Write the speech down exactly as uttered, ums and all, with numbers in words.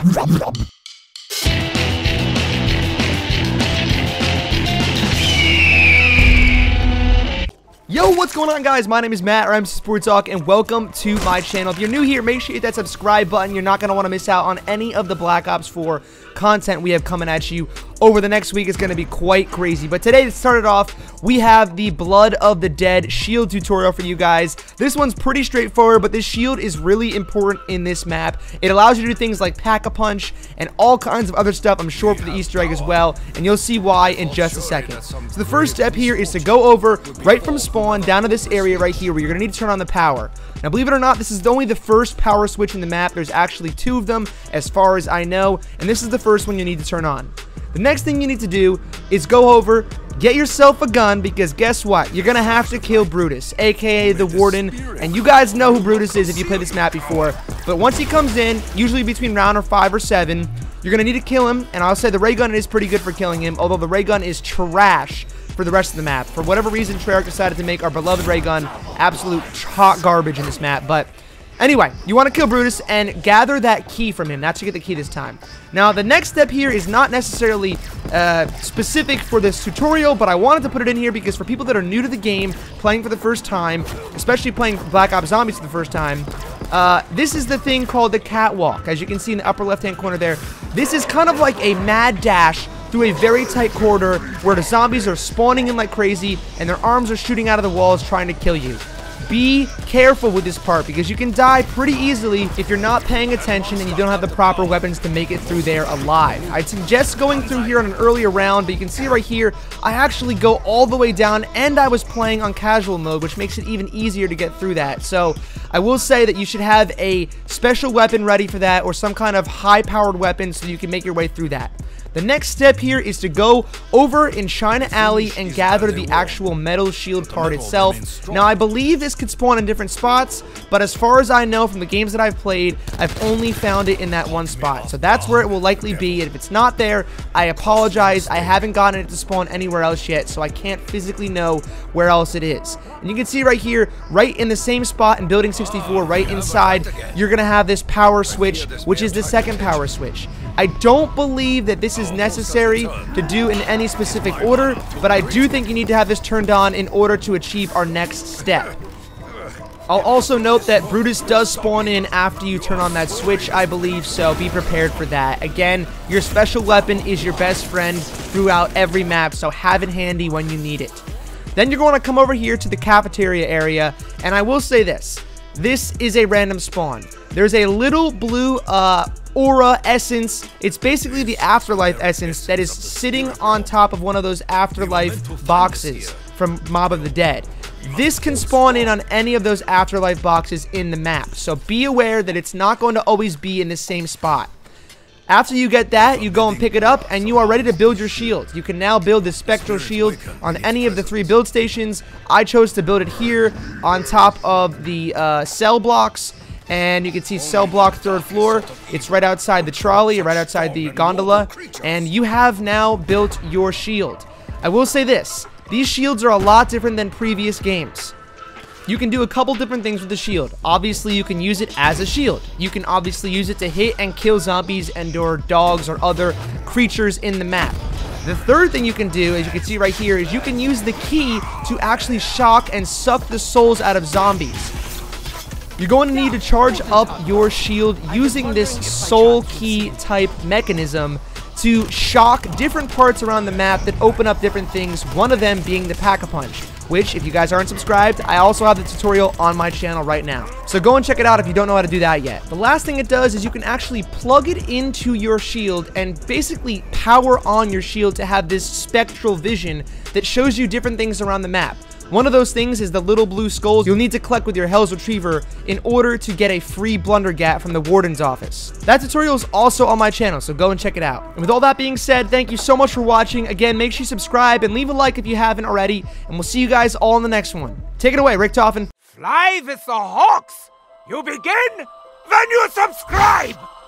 Yo, what's going on, guys? My name is Matt, or MCSportzHawk, and welcome to my channel. If you're new here, make sure you hit that subscribe button. You're not going to want to miss out on any of the Black Ops four content we have coming at you over the next week. It's going to be quite crazy. But today, to start it off, we have the Blood of the Dead shield tutorial for you guys. This one's pretty straightforward, but this shield is really important in this map. It allows you to do things like pack-a-punch and all kinds of other stuff, I'm sure, for the Easter egg as well, and you'll see why in just a second. So the first step here is to go over right from spawn down to this area right here where you're gonna need to turn on the power. Now, believe it or not, this is only the first power switch in the map. There's actually two of them as far as I know, and this is the first one you need to turn on. The next thing you need to do is go over, get yourself a gun, because guess what? You're gonna have to kill Brutus, aka the Warden, and you guys know who Brutus is if you played this map before. But once he comes in, usually between round or five or seven, you're gonna need to kill him, and I'll say the Ray Gun is pretty good for killing him, although the Ray Gun is trash for the rest of the map. For whatever reason, Treyarch decided to make our beloved Ray Gun absolute hot garbage in this map. But anyway, you want to kill Brutus and gather that key from him. That's how you get the key this time. Now, the next step here is not necessarily uh, specific for this tutorial, but I wanted to put it in here because for people that are new to the game, playing for the first time, especially playing Black Ops Zombies for the first time, uh, this is the thing called the catwalk. As you can see in the upper left-hand corner there, this is kind of like a mad dash through a very tight corridor where the zombies are spawning in like crazy and their arms are shooting out of the walls trying to kill you. Be careful with this part because you can die pretty easily if you're not paying attention and you don't have the proper weapons to make it through there alive. I'd suggest going through here on an earlier round, but you can see right here, I actually go all the way down and I was playing on casual mode, which makes it even easier to get through that. So I will say that you should have a special weapon ready for that or some kind of high-powered weapon so you can make your way through that. The next step here is to go over in China Alley and gather the actual metal shield card itself. Now, I believe this could spawn in different spots, but as far as I know from the games that I've played, I've only found it in that one spot. So that's where it will likely be, and if it's not there, I apologize. I haven't gotten it to spawn anywhere else yet, so I can't physically know where else it is. And you can see right here, right in the same spot in Building sixty-four, right inside, you're going to have this power switch, which is the second power switch. I don't believe that this is necessary to do in any specific order, but I do think you need to have this turned on in order to achieve our next step. I'll also note that Brutus does spawn in after you turn on that switch, I believe, so be prepared for that. Again, your special weapon is your best friend throughout every map, so have it handy when you need it. Then you're going to come over here to the cafeteria area, and I will say this. This is a random spawn. There's a little blue uh, aura essence. It's basically the Afterlife Essence that is sitting on top of one of those Afterlife boxes from Mob of the Dead. This can spawn in on any of those Afterlife boxes in the map, so be aware that it's not going to always be in the same spot. After you get that, you go and pick it up, and you are ready to build your shield. You can now build the Spectral Shield on any of the three build stations. I chose to build it here on top of the uh, Cell Blocks, and you can see Cell Block third floor. It's right outside the trolley, right outside the gondola, and you have now built your shield. I will say this. These shields are a lot different than previous games. You can do a couple different things with the shield. Obviously, you can use it as a shield. You can obviously use it to hit and kill zombies and or dogs or other creatures in the map. The third thing you can do, as you can see right here, is you can use the key to actually shock and suck the souls out of zombies. You're going to need to charge up your shield using this soul key type mechanism to shock different parts around the map that open up different things, one of them being the pack-a-punch, which, if you guys aren't subscribed, I also have the tutorial on my channel right now. So go and check it out if you don't know how to do that yet. The last thing it does is you can actually plug it into your shield and basically power on your shield to have this spectral vision that shows you different things around the map. One of those things is the little blue skulls you'll need to collect with your Hell's Retriever in order to get a free Blundergat from the Warden's office. That tutorial is also on my channel, so go and check it out. And with all that being said, thank you so much for watching. Again, make sure you subscribe and leave a like if you haven't already, and we'll see you guys all in the next one. Take it away, Richtofen. Fly with the hawks! You begin, then you subscribe!